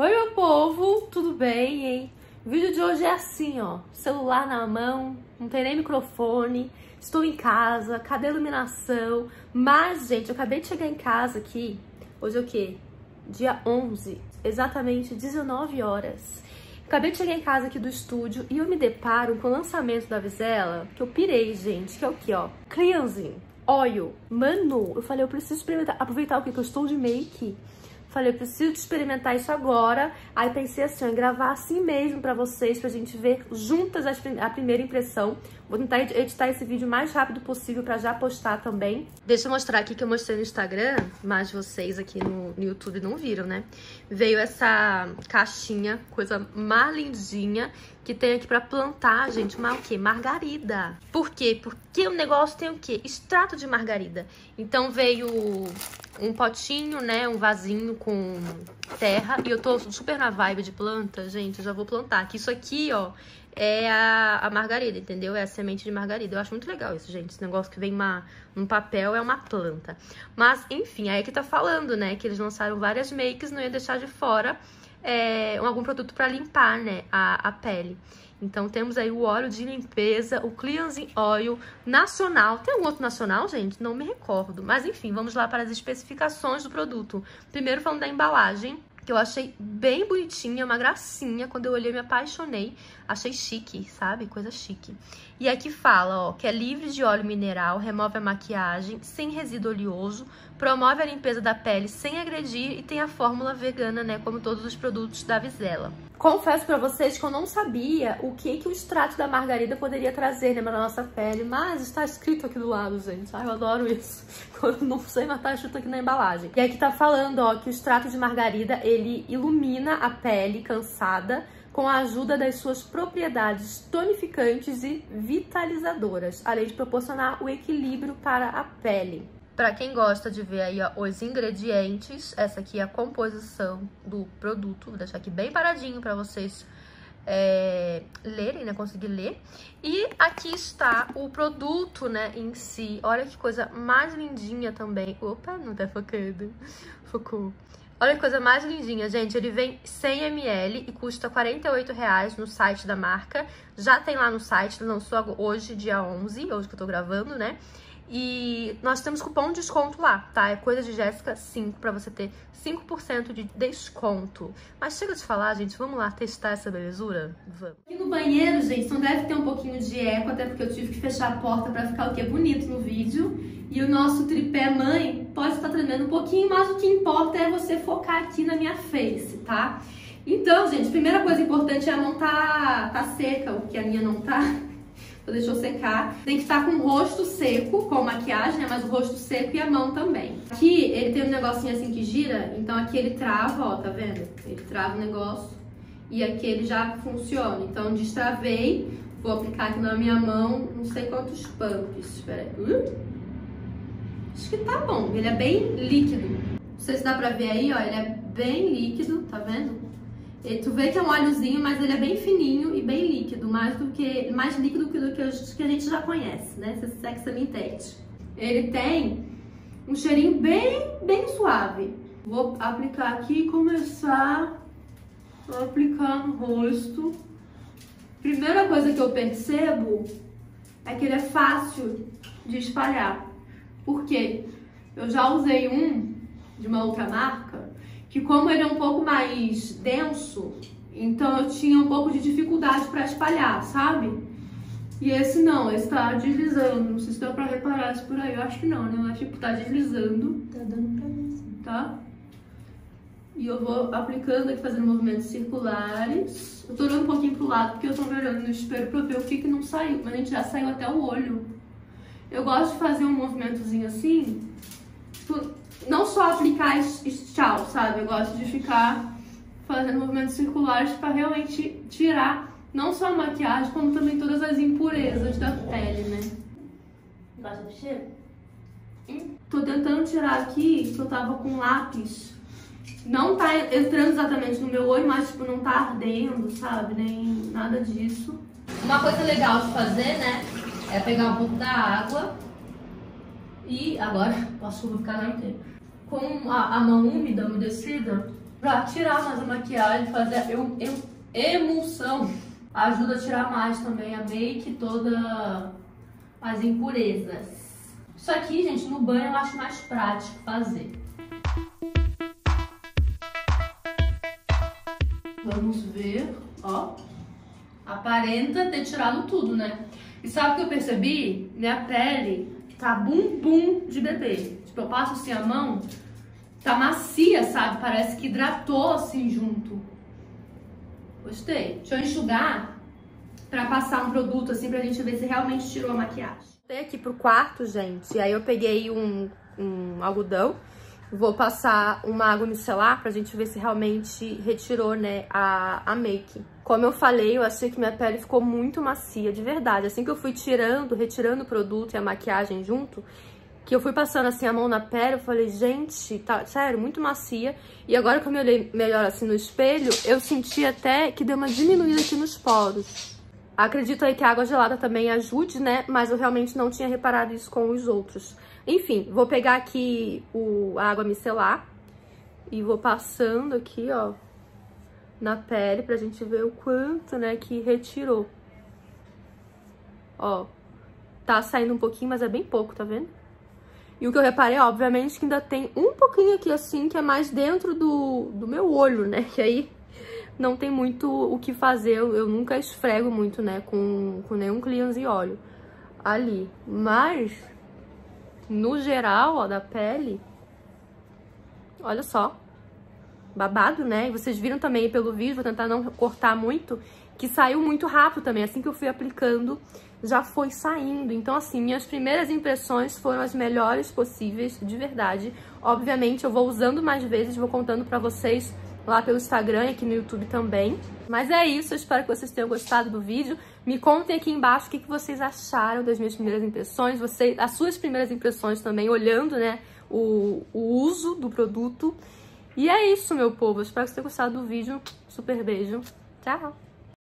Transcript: Oi meu povo, tudo bem, hein? O vídeo de hoje é assim, ó, celular na mão, não tem nem microfone, estou em casa, cadê a iluminação? Mas, gente, eu acabei de chegar em casa aqui, hoje é o quê? Dia 11, exatamente 19 horas. Acabei de chegar em casa aqui do estúdio e eu me deparo com o lançamento da Vizzela, que eu pirei, gente, que é o quê, ó? Cleansing Oil. Mano, eu falei, eu preciso experimentar, aproveitar o quê? Que eu estou de make. Falei, eu preciso experimentar isso agora. Aí pensei assim, ó, em gravar assim mesmo pra vocês, pra gente ver juntas a primeira impressão. Vou tentar editar esse vídeo o mais rápido possível pra já postar também. Deixa eu mostrar aqui que eu mostrei no Instagram, mas vocês aqui no YouTube não viram, né? Veio essa caixinha, coisa mais lindinha, que tem aqui pra plantar, gente, uma o quê? Margarida. Por quê? Porque o negócio tem o quê? Extrato de margarida. Então veio um potinho, né, um vasinho com terra, e eu tô super na vibe de planta, gente, eu já vou plantar. Que isso aqui, ó, é a margarida, entendeu? É a semente de margarida. Eu acho muito legal isso, gente, esse negócio que vem num papel é uma planta. Mas, enfim, aí aqui tá falando, né, que eles lançaram várias makes, não ia deixar de fora algum produto pra limpar, né, a pele. Então temos aí o óleo de limpeza, o Cleansing Oil nacional. Tem algum outro nacional, gente? Não me recordo. Mas enfim, vamos lá para as especificações do produto. Primeiro falando da embalagem, que eu achei bem bonitinha, uma gracinha. Quando eu olhei, me apaixonei. Achei chique, sabe? Coisa chique. E aqui fala, ó, que é livre de óleo mineral, remove a maquiagem, sem resíduo oleoso, promove a limpeza da pele sem agredir e tem a fórmula vegana, né? Como todos os produtos da Vizzela. Confesso pra vocês que eu não sabia o que o extrato da margarida poderia trazer, né, pra nossa pele, mas está escrito aqui do lado, gente. Ai, eu adoro isso. Quando não sei, mas tá escrito aqui na embalagem. E aqui tá falando, ó, que o extrato de margarida, ele ilumina a pele cansada com a ajuda das suas propriedades tonificantes e vitalizadoras, além de proporcionar o equilíbrio para a pele. Pra quem gosta de ver aí, ó, os ingredientes, essa aqui é a composição do produto. Vou deixar aqui bem paradinho pra vocês lerem, né, conseguir ler. E aqui está o produto, né, em si. Olha que coisa mais lindinha também. Opa, não tá focando. Focou. Olha que coisa mais lindinha, gente. Ele vem 100 ml e custa R$ 48,00 no site da marca. Já tem lá no site, lançou hoje, dia 11, hoje que eu tô gravando, né? E nós temos cupom de desconto lá, tá? É coisa de Jéssica 5, pra você ter 5% de desconto. Mas chega de falar, gente, vamos lá testar essa belezura? Vamos. Aqui no banheiro, gente, não deve ter um pouquinho de eco, até porque eu tive que fechar a porta pra ficar o que é bonito no vídeo. E o nosso tripé mãe pode estar tremendo um pouquinho, mas o que importa é você focar aqui na minha face, tá? Então, gente, primeira coisa importante é a mão tá seca, o que a minha não tá. Deixou secar. Tem que estar com o rosto seco, com maquiagem, né? Mas o rosto seco e a mão também. Aqui ele tem um negocinho assim que gira, então aqui ele trava, ó, tá vendo? Ele trava o negócio e aqui ele já funciona. Então destravei, vou aplicar aqui na minha mão, não sei quantos pumps. Espera aí. Acho que tá bom, ele é bem líquido. Não sei se dá pra ver aí, ó, ele é bem líquido, tá vendo? Tu vê que é um óleozinho, mas ele é bem fininho e bem líquido, mais líquido do que a gente já conhece, né? Esse Sexamitete. Ele tem um cheirinho bem suave. Vou aplicar aqui e começar a aplicar no rosto. Primeira coisa que eu percebo é que ele é fácil de espalhar. Por quê? Eu já usei um de uma outra marca, que como ele é um pouco mais denso, então eu tinha um pouco de dificuldade para espalhar, sabe? E esse não, esse tá deslizando, não sei se deu pra reparar isso por aí, eu acho que não, né? Eu acho que tá deslizando. Tá dando pra ver, sim. Tá? E eu vou aplicando aqui, fazendo movimentos circulares. Eu tô olhando um pouquinho pro lado, porque eu tô me olhando no espelho pra ver o que não saiu, mas a gente já saiu até o olho. Eu gosto de fazer um movimentozinho assim, tipo, não só aplicar tchau, sabe? Eu gosto de ficar fazendo movimentos circulares para realmente tirar não só a maquiagem, como também todas as impurezas da pele, né? Gosta do cheiro? Tô tentando tirar aqui, que eu tava com lápis. Não tá entrando exatamente no meu olho, mas tipo, não tá ardendo, sabe? Nem nada disso. Uma coisa legal de fazer, né? É pegar um pouco da água e agora posso ficar lá inteiro. Com a mão úmida, umedecida, pra tirar mais a maquiagem, fazer a emulsão. Ajuda a tirar mais também a make, toda as impurezas. Isso aqui, gente, no banho eu acho mais prático fazer. Vamos ver, ó. Aparenta ter tirado tudo, né? E sabe o que eu percebi? Minha pele tá bumbum de bebê. Tipo, eu passo assim a mão, tá macia, sabe? Parece que hidratou assim junto. Gostei. Deixa eu enxugar pra passar um produto assim pra gente ver se realmente tirou a maquiagem. Voltei aqui pro quarto, gente. E aí eu peguei um algodão. Vou passar uma água micelar pra gente ver se realmente retirou, né, a make. Como eu falei, eu achei que minha pele ficou muito macia, de verdade. Assim que eu fui retirando o produto e a maquiagem junto, que eu fui passando assim a mão na pele, eu falei, gente, tá, sério, muito macia. E agora que eu me olhei melhor assim no espelho, eu senti até que deu uma diminuída aqui nos poros. Acredito aí que a água gelada também ajude, né? Mas eu realmente não tinha reparado isso com os outros. Enfim, vou pegar aqui a água micelar e vou passando aqui, ó, na pele pra gente ver o quanto, né, que retirou. Ó, tá saindo um pouquinho, mas é bem pouco, tá vendo? E o que eu reparei, ó, obviamente, que ainda tem um pouquinho aqui, assim, que é mais dentro do meu olho, né? Que aí... não tem muito o que fazer, eu nunca esfrego muito, né, com nenhum cleansing óleo ali. Mas, no geral, ó, da pele, olha só, babado, né? E vocês viram também pelo vídeo, vou tentar não cortar muito, que saiu muito rápido também. Assim que eu fui aplicando, já foi saindo. Então, assim, minhas primeiras impressões foram as melhores possíveis, de verdade. Obviamente, eu vou usando mais vezes, vou contando pra vocês lá pelo Instagram e aqui no YouTube também. Mas é isso, eu espero que vocês tenham gostado do vídeo. Me contem aqui embaixo o que vocês acharam das minhas primeiras impressões, as suas primeiras impressões também, olhando, né, o uso do produto. E é isso, meu povo, eu espero que vocês tenham gostado do vídeo. Super beijo, tchau!